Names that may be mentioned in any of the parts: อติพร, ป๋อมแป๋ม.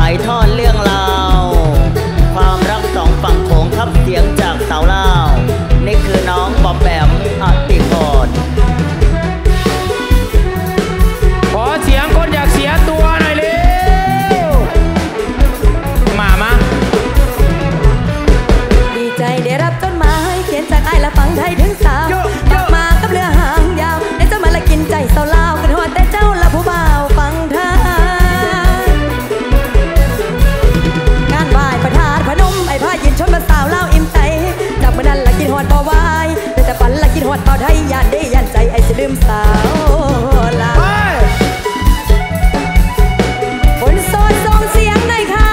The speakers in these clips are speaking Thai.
ถ่ายทอดเรื่องราวความรักสองฝั่งโขงทับเสียงจากสาวลาวนี่คือน้องปอมแปมอติพรขอเสียงคนอยากเสียตัวหน่อยเร็วมาดีใจได้รับจดหมายเขียนจากไอ้ละฝั่งไทยถึงสาวกลับมากับเรือหางยาวได้เจ้ามาละกินใจสาวลาวกันหัวแต่เจ้าละผู้บ่าวฝั่งไทยมาสาวเล่าอิ่มใจจากเมื่อนั้นละกินหอดบ่วายแต่แต่ฝันละกินหอดเป่าไทยยานได้ยานใจไอ้จะลืมสาวลาวคนโสดส่งเสียงหน่อยค่ะ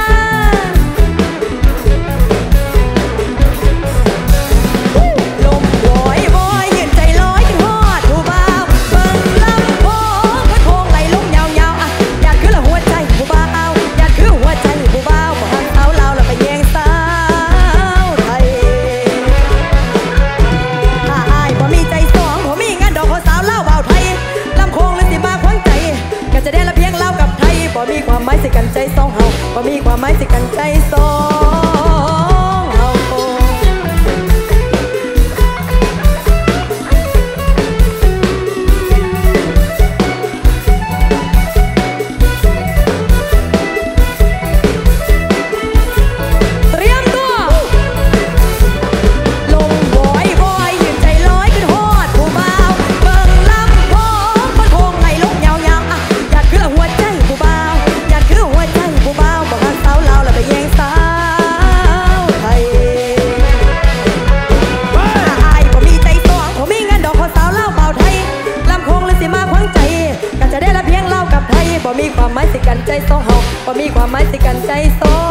ลมลอยบอยยืนใจลอยกินหอดผู้บ่าวเบิ่งลำโพงกระทงไหลลงยาวๆอ่ะอยากคือละหัวใจผู้บ่าวอยากคือหัวใจผู้บ่าวของสาวลาวแล้วไปแย่งสาวบ่มีความหมายสิกันใจสองเฮาบ่มีความหมายสิกันใจสองเฮาเตรียมตัวลมบอยบอยยืนใจลอยขึ้นฮอดผู้บ่าวเบิ่งลำโพงกระทงไหลลงยาวๆอ่ะอยากคือหัวใจผู้บ่าวบ่มีความหมายสิกันใจสองเฮาบ่มีความหมายสิกันใจสอง